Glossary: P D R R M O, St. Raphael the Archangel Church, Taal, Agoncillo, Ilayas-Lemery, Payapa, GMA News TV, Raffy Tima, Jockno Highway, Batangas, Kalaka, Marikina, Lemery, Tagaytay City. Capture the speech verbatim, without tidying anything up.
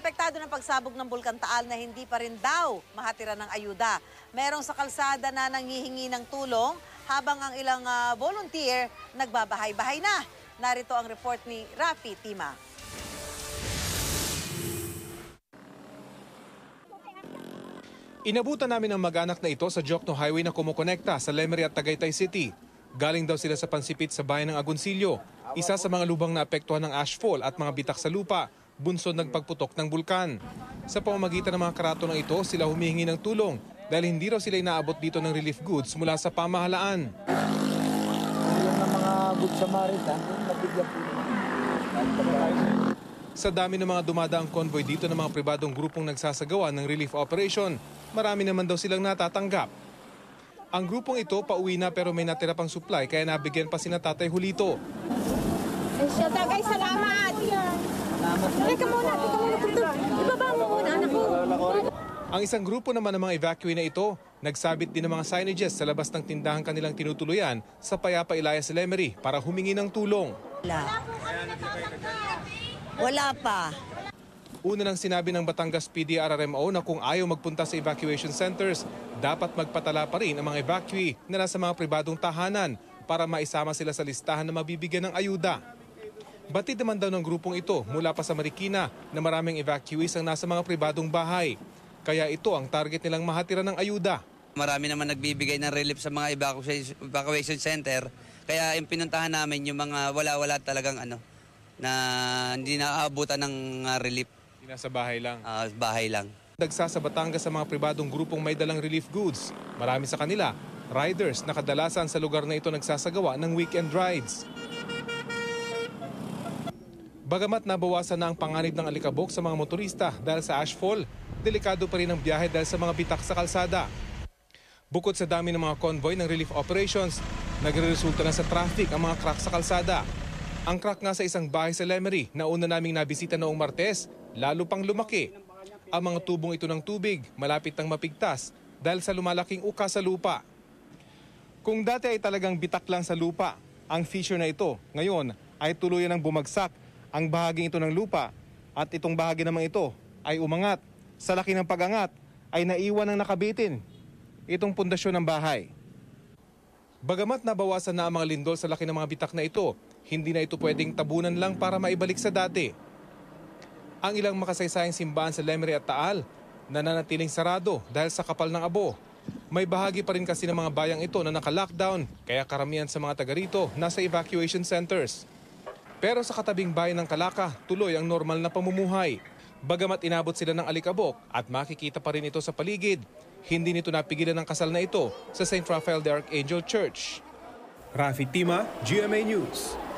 apektado ng pagsabog ng Bulkan Taal na hindi pa rin daw mahatira ng ayuda. Merong sa kalsada na nanghihingi ng tulong habang ang ilang uh, volunteer nagbabahay-bahay na. Narito ang report ni Raffy Tima. Inabutan namin ang mag-anak na ito sa Jockno Highway na kumukonekta sa Lemery at Tagaytay City. Galing daw sila sa pansipit sa bayan ng Agoncillo, isa sa mga lubang na apektuhan ng ashfall at mga bitak sa lupa, bunsod ng pagputok ng bulkan. Sa pamamagitan ng mga karaton ng ito, sila humihingi ng tulong dahil hindi raw sila inaabot dito ng relief goods mula sa pamahalaan. Yung mga good Samaritan, nabigyan po. Sa dami ng mga dumadaang convoy dito ng mga pribadong grupong nagsasagawa ng relief operation, marami naman daw silang natatanggap. Ang grupong ito pauwi na pero may natira pang supply kaya nabigyan pa si Tatay Julito. Ay, siya, tagay, salamat! Teka muna, teka muna, tutulog. Ibaba mo muna, anak ko. Ang isang grupo naman ng mga evacuee na ito, nagsabit din ng mga signages sa labas ng tindahan kanilang tinutuluyan sa Payapa, Ilayas-Lemery para humingi ng tulong. Wala. Wala pa. Una nang sinabi ng Batangas P D R R M O na kung ayaw magpunta sa evacuation centers, dapat magpatala pa rin ang mga evacuee na nasa mga pribadong tahanan para maisama sila sa listahan na mabibigyan ng ayuda. Batid naman daw ng grupong ito mula pa sa Marikina na maraming evacuees ang nasa mga pribadong bahay. Kaya ito ang target nilang mahatira ng ayuda. Marami naman nagbibigay ng relief sa mga evacuation center. Kaya yung pinuntahan namin yung mga wala-wala talagang ano, na hindi naaabutan ng relief. Hindi nasa bahay lang? Uh, bahay lang. Dagsa sa Batangas sa mga pribadong grupong may dalang relief goods. Marami sa kanila, riders na kadalasan sa lugar na ito nagsasagawa ng weekend rides. Bagamat nabawasan na ang panganib ng alikabok sa mga motorista dahil sa ashfall, delikado pa rin ang biyahe dahil sa mga bitak sa kalsada. Bukod sa dami ng mga convoy ng relief operations, nagreresulta na sa traffic ang mga crack sa kalsada. Ang crack nga sa isang bahay sa Lemery na una naming nabisita noong Martes, lalo pang lumaki. Ang mga tubong ito ng tubig malapit ng mapigtas dahil sa lumalaking uka sa lupa. Kung dati ay talagang bitak lang sa lupa, ang fissure na ito ngayon ay tuluyan ng bumagsak ang bahaging ito ng lupa at itong bahagi naman ito ay umangat. Sa laki ng pagangat ay naiwan ng nakabitin itong pundasyon ng bahay. Bagamat nabawasan na ang mga lindol sa laki ng mga bitak na ito, hindi na ito pwedeng tabunan lang para maibalik sa dati. Ang ilang makasaysayang simbahan sa Lemery at Taal nananatiling sarado dahil sa kapal ng abo. May bahagi pa rin kasi ng mga bayang ito na naka-lockdown kaya karamihan sa mga taga rito nasa evacuation centers. Pero sa katabing bayan ng Kalaka, tuloy ang normal na pamumuhay. Bagamat inabot sila ng alikabok at makikita pa rin ito sa paligid, hindi nito napigilan ang kasal na ito sa Saint Raphael the Archangel Church. Raffy Tima, G M A News.